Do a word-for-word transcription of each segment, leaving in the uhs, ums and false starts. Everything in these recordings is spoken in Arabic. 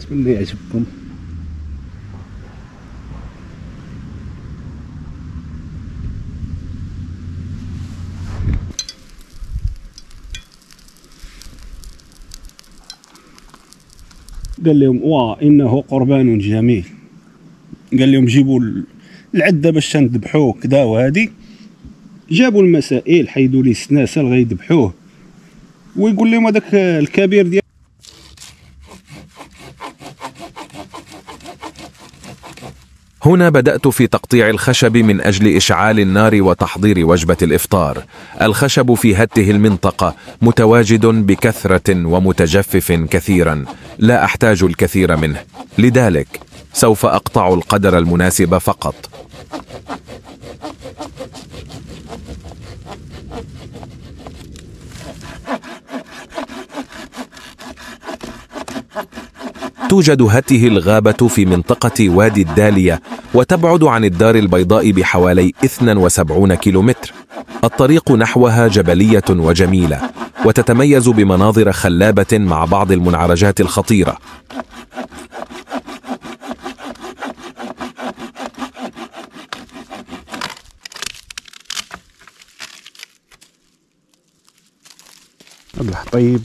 نتمنى يعجبكم. قال لهم واه انه قربان جميل. قال لهم جيبوا العده باش نذبحوه كدا وهادي. جابوا المسائل، حيدوا ليه السناسه اللي غيذبحوه، ويقول لهم هذاك الكبير ديال هنا بدأت في تقطيع الخشب من أجل إشعال النار وتحضير وجبة الإفطار. الخشب في هذه المنطقة متواجد بكثرة ومتجفف كثيرا، لا أحتاج الكثير منه، لذلك سوف أقطع القدر المناسب فقط. توجد هذه الغابة في منطقة وادي الدالية، وتبعد عن الدار البيضاء بحوالي اثنين وسبعين كيلومتر. الطريق نحوها جبلية وجميلة، وتتميز بمناظر خلابة مع بعض المنعرجات الخطيرة. الحطيب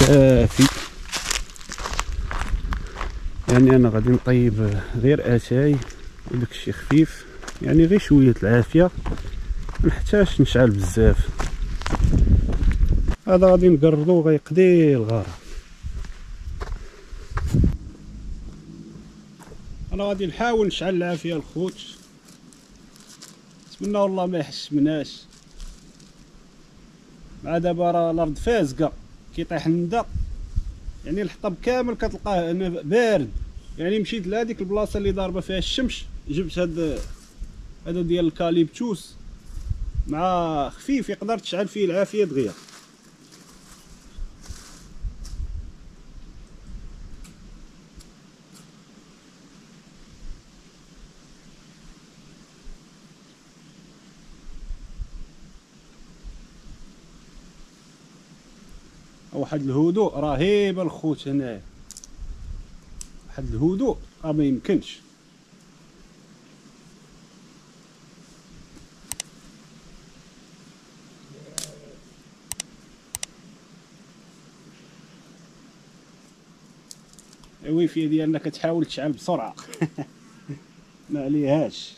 كافي، يعني انا غادي نطيب غير اتاي وداكشي خفيف، يعني غير شويه العافيه، ما نحتاجش نشعل بزاف. هذا غادي نقردو غيقضي الغرض. انا غادي نحاول نشعل العافيه الخوت، نتمنى والله ما يحس مناش. مع دابا راه الارض فازقه كيطيح الندى، يعني الحطب كامل كتلقاه بارد. يعني مشيت لهذيك البلاصه اللي ضاربه فيها الشمس، جبت هذا هذا ديال الكاليبتوس مع خفيف يقدر تشعل فيه العافيه دغيا. واحد الهدوء رهيب الخوت هنايا، واحد الهدوء راه ما يمكنش. الويفي ديالنا كتحاول تشعل بسرعه ما عليهاش.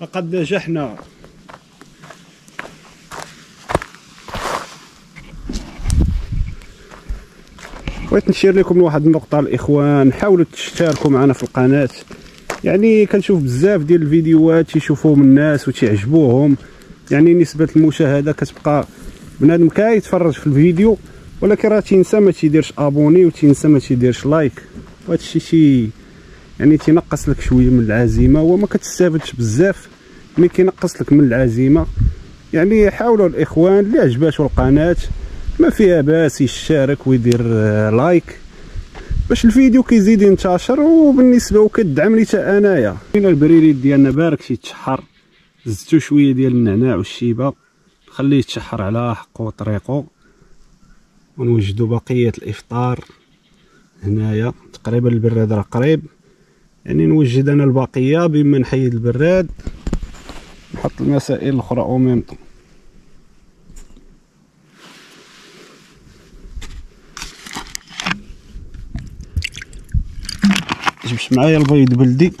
لقد نجحنا. بغيت نشير لكم لواحد النقطه الاخوان، حاولوا تشتركوا معنا في القناه. يعني كنشوف بزاف ديال الفيديوهات تيشوفوهم الناس وتيعجبوهم، يعني نسبه المشاهده كتبقى بنادم كاي يتفرج في الفيديو، ولكن راه تينسى ما تيديرش ابوني وتينسى ما تيديرش لايك، وهذا الشيء شي يعني تينقص لك شويه من العزيمه، وما كتستافدش بزاف مي كينقص لك من العزيمه. يعني حاولوا الاخوان اللي عجباتو القناه ما فيها باس يشارك ويدير لايك باش الفيديو كيزيد ينتشر، وبالنسبه وكدعمني حتى انايا. هنا البريليت ديالنا بارك شي تشحر، زدتو شويه ديال النعناع والشيبه، خليه يتشحر على حقه وطريقه. ونوجدوا بقيه الافطار هنايا، تقريبا البراد راه قريب، يعني نوجد انا البقيه بما نحيد البراد نحط المسائل الاخرى او ميم طون. جبت معايا البيض بلدي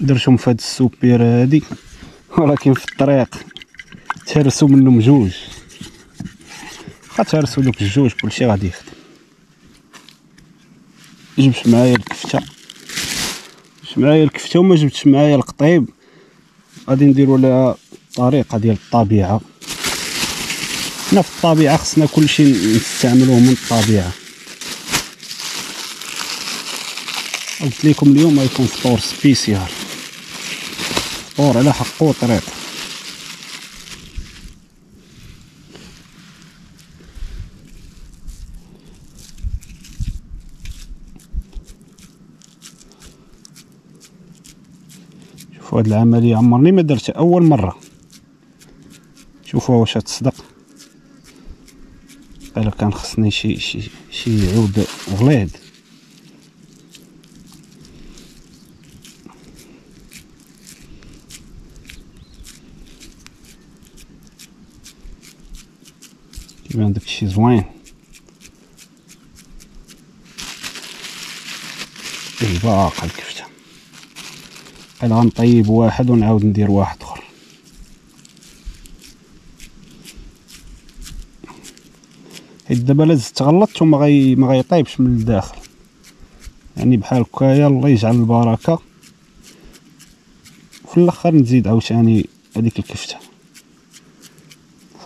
درتهم في هاد السوبير هادي، ولكن في الطريق تهرسوا منهم جوج، غتهرسوا دوك الجوج كلشي غادي يخدم. جبت معايا الكفته، جبت معايا الكفته وما جبتش معايا القطيب، غادي نديروا لها طريقه ديال الطبيعه. حنا في الطبيعه خصنا كلشي نستعملوه من الطبيعه. قلت لكم اليوم غيكون فطور سبيسيال. الطور على حقه طريق. شوفوا هاد العملية عمرني ما درتها، أول مرة. شوفوا واش تصدق. ألا كان خصني شي شي شي عود غليظ. كيبان داكشي زوين. إيه باقا الكفتة. ألا غنطيب واحد ونعاود ندير واحد آخر. حيت دابا لا زدت غلطت وما غي ما غيطيبش من الداخل، يعني بحال هكايا الله يجعل البركة. وفي الآخر نزيد عاوتاني هاديك الكفتة.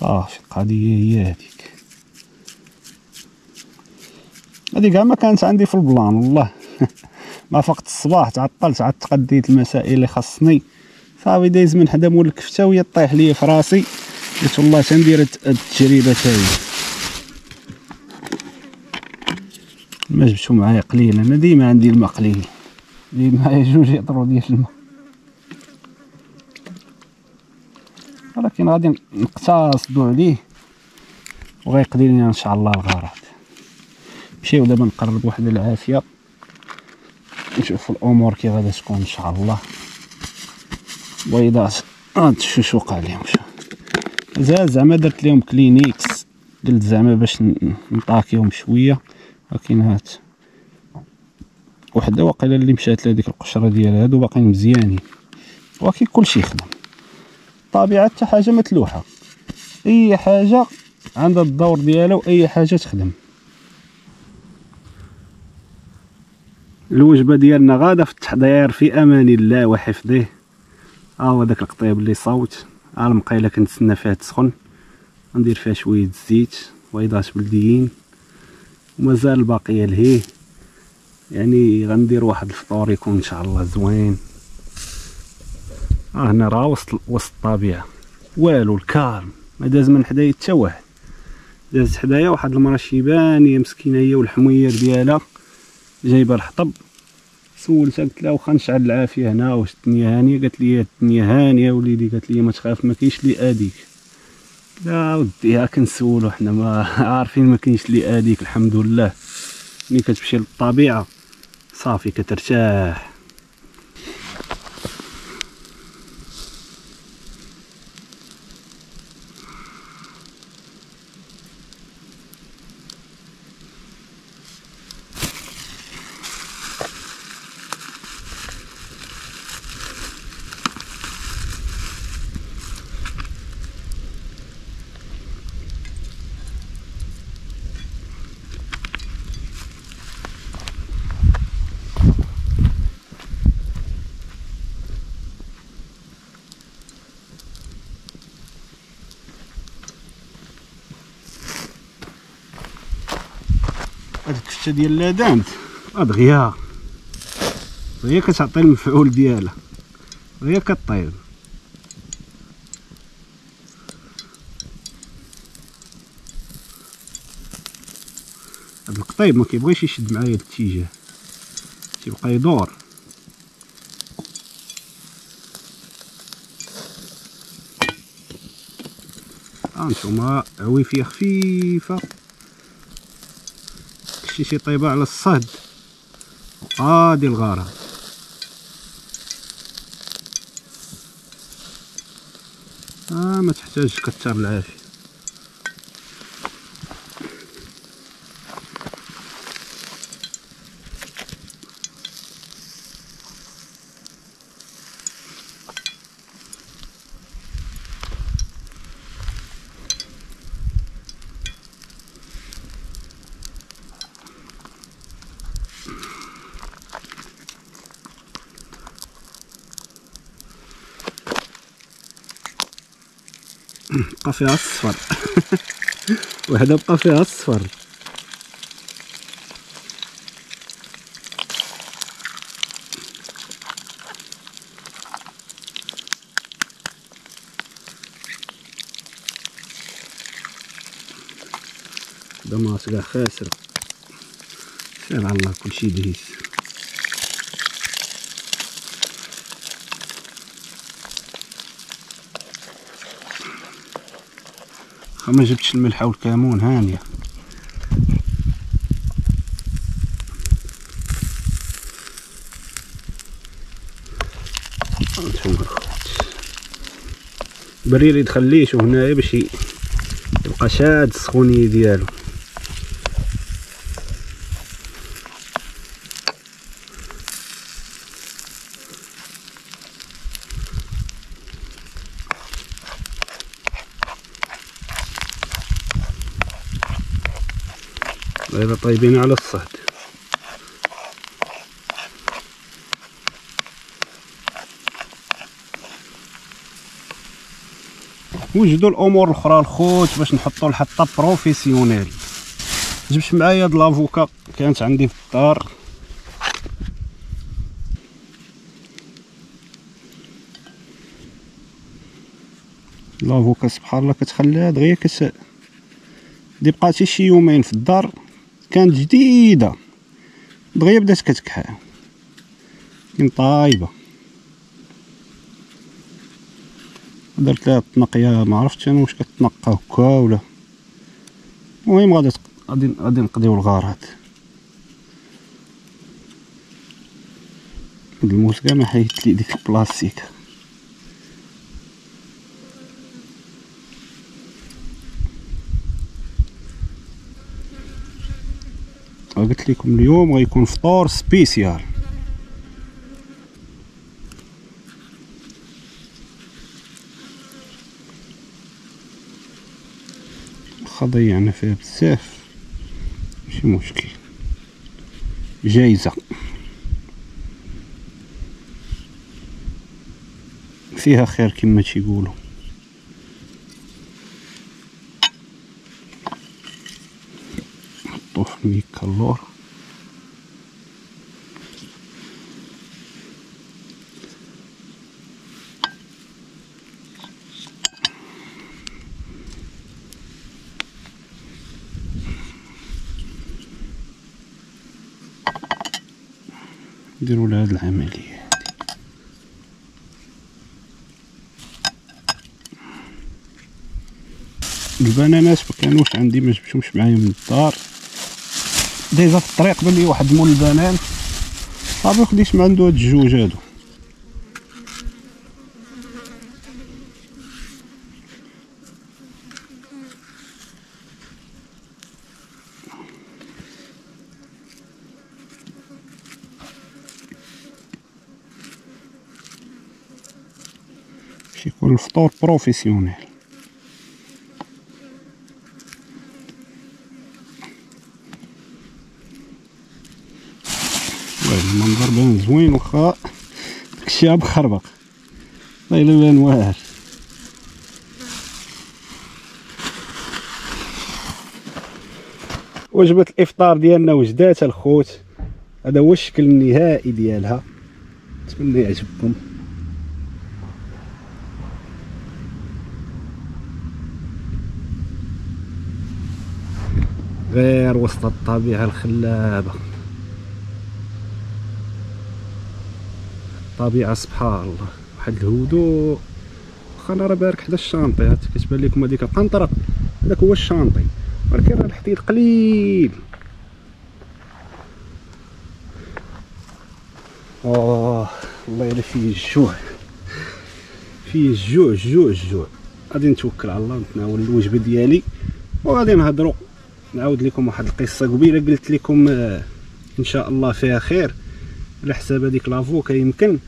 صافي القضية هي هاديك. هادي كاع ما كانت عندي في البلان والله. ما فقت الصباح تعطلت، عاد تقديت المسائل اللي خاصني. صافي دايز من حدا مول الكفتة وهي طيح ليا في راسي، قلت والله تندير هاد التجربة تاهي. ما جبتو معايا قليل، انا ديما عندي الماء قليل، اللي معايا جوج يطرو ديال الماء، ولكن غادي نقتصدو عليه وغيقضي لينا ان شاء الله الغرض. نمشيو دابا نقرب واحد العافيه نشوفو الامور كي غادا تكون ان شاء الله. بيضات هاد الشوش وقع ليهم زعما زعما درت ليهم كلينيكس، قلت زعما باش نطاكيهم شويه، ولكن هات وحده واقيلا اللي مشات لهاديك القشره ديال هادو باقيين مزيانين، ولكن كلشي يخدم. الطبيعه حتى حاجه متلوحه، اي حاجه عندها الدور ديالها واي حاجه تخدم. الوجبه ديالنا غاده في التحضير في امان الله وحفظه. ها هو داك القطيب اللي صوت، ها المقيله كنتسنى فيها تسخن، ندير فيها شويه الزيت بيضات بلديين، ومازال باقيه لهيه، يعني غندير واحد الفطور يكون ان شاء الله زوين. ها هنا راه وسط وسط الطبيعه، والو الكارم ما داز من حدايا حتى واحد. دازت حدايا واحد المرا شيبانيه مسكينه هي والحمير ديالها جايبه الحطب، سولتها قلت لها واخا نشعل العافيه هنا واش الدنيا هانيه؟ قالت لي الدنيا هانيه وليدي، قالت لي ما تخاف ما كاينش لي اديك. لا ودي ها كنسولو حنا ما عارفين ما كاينش لي اديك. الحمد لله ملي كتمشي للطبيعه صافي كترتاح. هاد الكفتة ديال لادانت دغيا دغيا كتعطي المفعول ديالها، دغيا كطيب. هاد القطيب ما كيبغيش يشد معايا الاتجاه، تيبقى يدور. ها نتوما عويفيه خفيفه شي شي طيبه على الصهد وقادي الغرض. آه ما تحتاجش كثر العافيه. بقى فيها الصفر وحده بقى فيها الصفر. الدماس كاع خاسرة، سير على الله كلشي دهيس. خا ما جبتش الملحة والكمون هانية. البريري تخليشو هنايا باش يبقى شاد السخونية ديالو. دابا طايبين على الصهد. وجدوا الامور الاخرى الخوت باش نحطوا الحطه بروفيسيونيل. جبت معايا هاد لافوكا كانت عندي في الدار، لافوكا سبحان الله كتخليها دغيا كت دي بقات شي يومين في الدار، كانت جديده دغيا بدات كتكحل، كاين طايبه. درت لها التنقيه، ما عرفتش انا واش كتنقى هكا ولا. المهم غادي غادي غادي نقضيو الغارات. هاد الموس كاع ما حيدت لي ديك البلاستيك. قلت لكم اليوم غيكون فطور سبيسيال. ضيعنا فيها بزاف، ماشي مشكل، جايزة. فيها خير كما تيقولوا. نحطو في الميكالور. نديرو لهاد العملية هادي، البنانات مكانوش عندي، مجبتهمش معايا من الدار، ديجا في الطريق بان لي واحد مول البنان، صافي مخديتش معندو هاد الجوج هادو، يكون الفطور بروفيسيونيل. المنظر بان زوين وخا داكشي غا مخربق، الله الا بان واعر. وجبة الافطار ديالنا وجدات الخوت، هذا هو الشكل النهائي ديالها، نتمنى يعجبكم. غير وسط الطبيعة الخلابة، الطبيعة سبحان الله واحد الهدوء. واخا انا راه بارك حدا الشانطي، هاد كتبان ليكم هاديك القنطرة، هداك هو الشانطي، ولكن راه الحديد قليل. اوه الله يلا فيه الجوع، فيه الجوع الجوع الجوع. غادي نتوكل على الله نتناول الوجبة ديالي وغادي نهضرو، نعاود لكم واحد القصه قبيله قلت لكم ان شاء الله فيها خير على حساب هذيك لافوكا يمكن.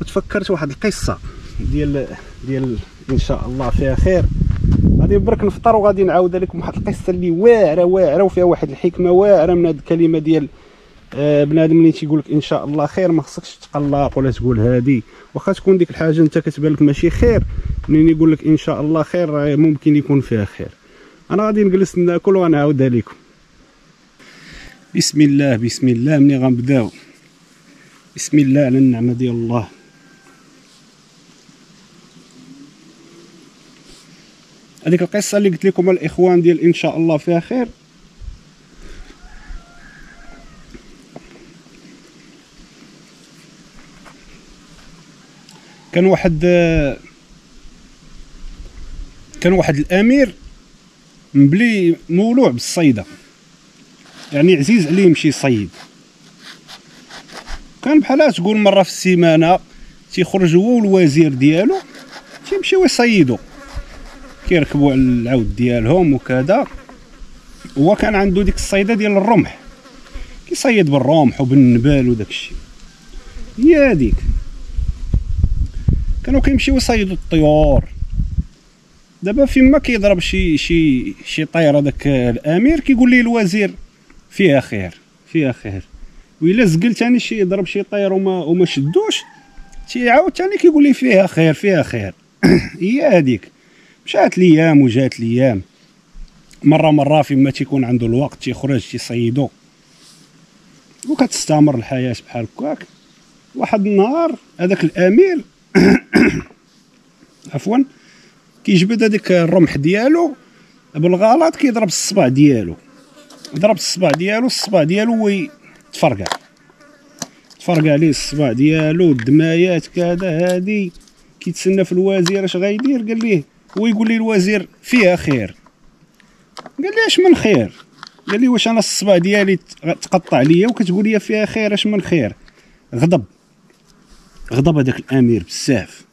وتفكرت واحد القصه ديال ديال ان شاء الله فيها خير، غادي برك نفطر وغادي نعاود لكم واحد القصه اللي واعره واعره وفيها واحد الحكمه واعره من هذه الكلمه ديال بنادم اللي تيقول لك ان شاء الله خير. ما خصكش تقلق ولا تقول هادي، واخا تكون ديك الحاجه انت كتبان لك ماشي خير، منين يقول لك ان شاء الله خير ممكن يكون فيها خير. انا غادي نجلس ناكل وغنعاودها لكم. بسم الله بسم الله، ملي غنبداو بسم الله على النعمه ديال الله. هذيك القصه اللي قلت لكم الاخوان ديال ان شاء الله فيها خير كان واحد كان واحد الامير مبلي مولوع بالصيده، يعني عزيز عليه يمشي يصيد. كان بحالها تقول مره في السيمانه تيخرج هو والوزير ديالو تيمشيو يصيدو، كيركبوا على العود ديالهم وكذا. هو كان عنده ديك الصيده ديال الرمح، كيصيد بالرمح وبالنبال وداكشي. هي هذيك كانوا كيمشيو يصيدوا الطيور. دابا فيما كيضرب شي شي شي طير هذاك الامير كيقول ليه الوزير فيها خير فيها خير، وإلا زقل ثاني شي ضرب شي طير وما وما شدوش تيعاود ثاني كيقول ليه فيها خير فيها خير. هي هذيك مشات ليام وجات ليام. مره مره فيما تيكون عنده الوقت تيخرج تيصيدو وكتستمر الحياه بحال هكاك. واحد النهار هذاك الامير عفوا كيجبد هذيك الرمح ديالو بالغلط، كيضرب الصبع ديالو، ضرب الصبع ديالو الصبع ديالو وي تفرقع تفرقع ليه الصبع ديالو الدمايات كذا. هادي كيتسنى في الوزير اش غيدير. قال ليه هو يقول لي الوزير فيها خير. قال لي اش من خير؟ قال لي واش انا الصبع ديالي تقطع ليا وكتقول لي فيها خير؟ اش من خير؟ غضب غضب هذاك الامير بزاف.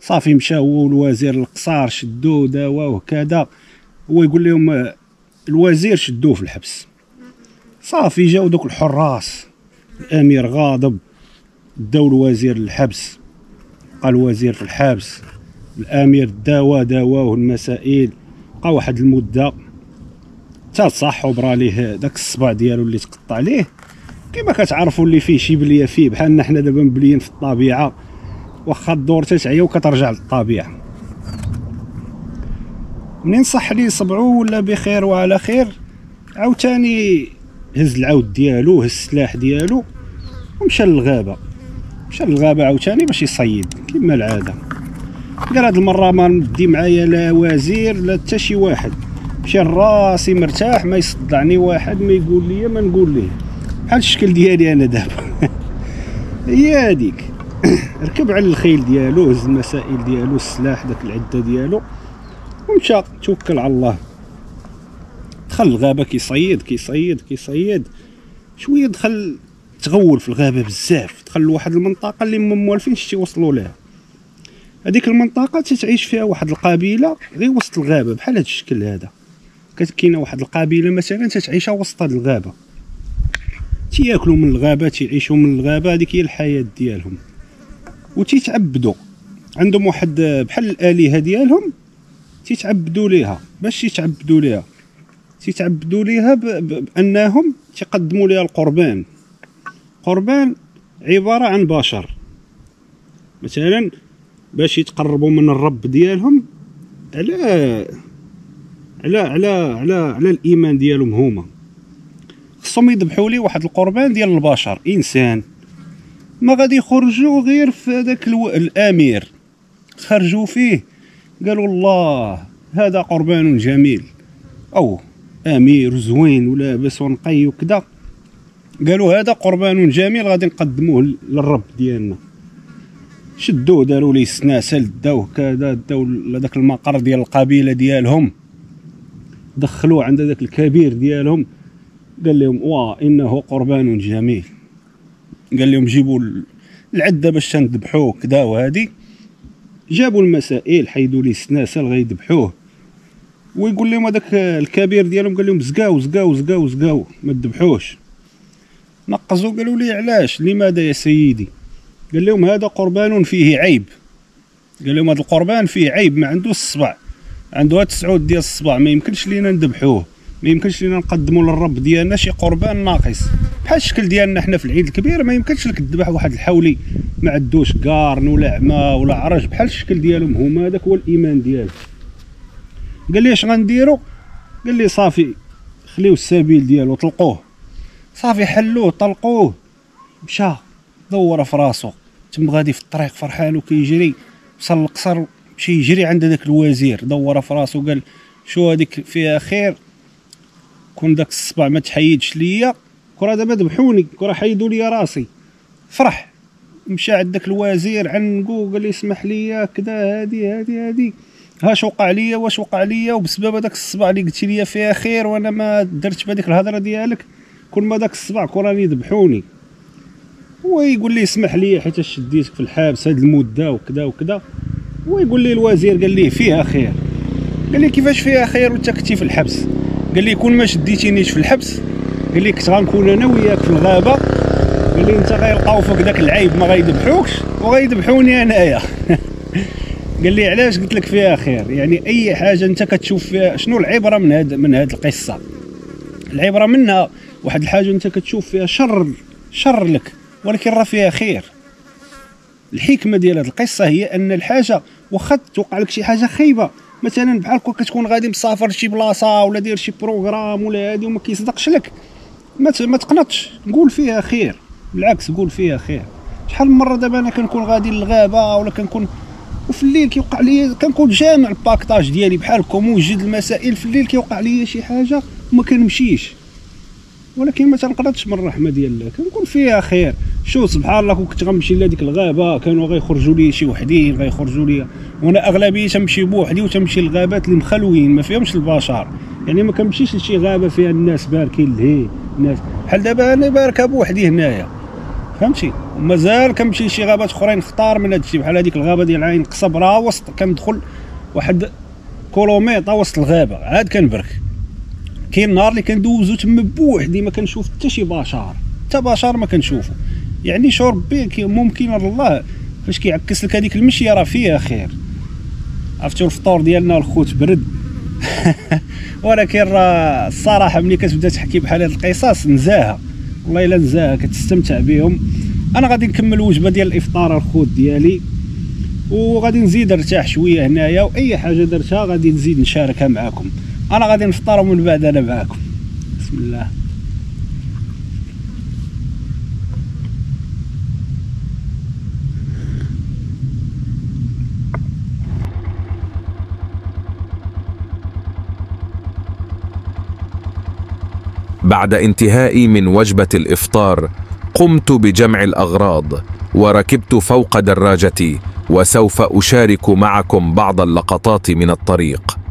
صافي مشى هو والوزير للقصار، شدوه داواه كذا. هو يقول لهم الوزير شدوه في الحبس. صافي جاو دوك الحراس، الامير غاضب، داو الوزير للحبس، بقى الوزير في الحبس. الامير داوا داواه المسائل، بقى واحد المده حتى تصحوا برا ليه داك الصبع ديالو اللي تقطع ليه. كما كتعرفوا اللي فيه شي بليه فيه، بحالنا حنا دابا مبليين في الطبيعه، واخا الدور تتعيا وكترجع للطبيعه. منين صح ليه صبعو ولا بخير وعلى خير، عاوتاني هز العود ديالو، هز السلاح ديالو ومشى للغابه. مشى للغابه عاوتاني باش يصيد كما العاده. قال هاد المره ما ندي معايا لا وزير لا حتى شي واحد، مشى راسي مرتاح، ما يصدعني واحد، ما يقول لي ما نقول ليه، بحال الشكل ديالي انا دابا. هي هذيك. ركب على الخيل ديالو، هز المسائل ديالو، السلاح، داك العده ديالو، ومشى توكل على الله. دخل الغابه كيصيد كيصيد كيصيد شويه. دخل تغول في الغابه بزاف، دخل لواحد المنطقه اللي ما موالفينش تيوصلوا لها. هذيك المنطقه تتعيش فيها واحد القبيله غير وسط الغابه بحال هذا الشكل هذا. كاينه واحد القبيله مثلا تتعيشها وسط هذه الغابه، تياكلوا من الغابه، تيعيشوا من الغابه، هذيك هي الحياه ديالهم. وتيتعبدوا، عندهم واحد بحال الالهه ديالهم تيتعبدوا ليها. باش تيتعبدوا ليها تيتعبدوا ليها بانهم تيقدموا ليها القربان. قربان عباره عن بشر، مثلا باش يتقربوا من الرب ديالهم على على على على, على الايمان ديالهم هما، خصهم يذبحوا ليه واحد القربان ديال البشر، انسان. ما غادي يخرجوا غير في هذاك الو... الامير خرجوا فيه، قالوا الله هذا قربان جميل، او امير زوين ولاباس ونقي وكذا. قالوا هذا قربان جميل غادي نقدموه للرب ديالنا. شدوه داروا ليه سناسل، داوه كذا، داو لذاك المقر ديال القبيله ديالهم، دخلوه عند ذاك الكبير ديالهم. قال لهم واه انه قربان جميل. قال لهم جيبوا العده باش تنذبحوه كدا. وهادي جابوا المسائل، حيدوا ليه السناسل غيذبحوه. ويقول لهم هذاك الكبير ديالهم قال لهم زقاو زقاو زقاو زقاو ما تذبحوش. نقزوا قالوا ليه علاش لماذا يا سيدي؟ قال لهم هذا قربان فيه عيب. قال لهم هذا القربان فيه عيب، ما عندوش الصبع، عنده تسعود ديال الصبع، ما يمكنش لينا نذبحوه، ما يمكنش لينا نقدموا للرب ديالنا شي قربان ناقص. بحال الشكل ديالنا حنا في العيد الكبير ما يمكنش لك تذبح واحد الحولي ما عندوش قارن ولا عمى ولا عرج، بحال الشكل ديالهم هما، هذاك هو الايمان ديالهم. قال لي اش غنديروا؟ قال لي صافي خليو السبيل ديالو، طلقوه. صافي حلوه طلقوه، مشى دور في راسو. تم غادي في الطريق فرحان وكيجري، وصل للقصر مشى يجري عند داك الوزير. دور في راسو قال شو هذيك فيها خير، كون داك الصبع ما تحيدش ليا، كون دابا ذبحوني، كون حيدوا ليا راسي. فرح مشى عند داك الوزير عنقو قال لي اسمح لي كذا هادي هادي هادي هاش وقع ليا واش وقع ليا، وبسبب هذاك الصباع اللي قلتي ليا فيها خير وانا ما درتش بهذيك الهضره ديالك، كون ما داك الصباع كون راني ذبحوني. ويقول لي اسمح لي حيت شديتك في الحبس هاد المده وكذا وكذا. ويقول لي الوزير قال ليه فيها خير، قال لي كيفاش فيها خير وانت كنتي في الحبس؟ قال لي كون ما شديتينيش في الحبس، قال لي كنت غنكون انا وياك في الغابه، قال لي انت غيلقاو فوق داك العيب ما غيذبحوكش وغيذبحوني انايا. قال لي علاش قلت لك فيها خير؟ يعني اي حاجه انت كتشوف فيها شنو العبره من هاد من هاد القصه، العبره منها واحد الحاجه انت كتشوف فيها شر شر لك ولكن راه فيها خير. الحكمه ديال هاد القصه هي ان الحاجه واخا توقع لك شي حاجه خايبه، مثلا بحال كون كتكون غادي مسافر لشي بلاصه ولا داير شي بروغرام ولا هادي وما كيصدقش لك، ما تقنطش، قول فيها خير، بالعكس قول فيها خير. شحال من مره دابا انا كنكون غادي للغابه ولا كنكون وفي الليل كيوقع لي، كنكون جامع الباكتاج ديالي بحالكم وجد المسائل، في الليل كيوقع لي شي حاجه وما كنمشيش، ولكن ما تنقدرش من الرحمه ديال الله، كنقول فيها خير. شوف سبحان الله، كنت غنمشي لهاديك الغابه كانوا غيخرجوا لي شي وحدين غيخرجوا لي، وانا اغلبيه تمشي بوحدي وتمشي للغابات اللي مخلوين ما فيهمش البشر، يعني ما كنمشيش لشي غابه فيها الناس باركين لهيه الناس، بحال دابا انا باركه بوحدي هنايا فهمتي، ومازال كنمشي لشي غابات اخرين خطار من هادشي، بحال هاديك الغابه ديال عين قصب راه وسط، كندخل واحد كيلومتر وسط الغابه عاد كنبرك. كاين نهار اللي كندوزو تما بوحدي ما كنشوف حتى شي بشر، حتى بشر ما كنشوفو، يعني شو ربي ممكن الله فاش كيعكس لك هذيك المشيه راه فيها خير. عرفتوا الفطور ديالنا الخوت برد ولكن راه الصراحه ملي كتبدا تحكي بحال هاد القصص نزاهه، والله الا نزاهه كتستمتع بهم. انا غادي نكمل وجبه ديال الافطار الخوت ديالي، وغادي نزيد ارتاح شويه هنايا، واي حاجه درتها غادي نزيد نشاركها معاكم. انا غادي نفطر ومن بعد انا معاكم. بسم الله. بعد انتهائي من وجبة الإفطار قمت بجمع الأغراض وركبت فوق دراجتي، وسوف أشارك معكم بعض اللقطات من الطريق.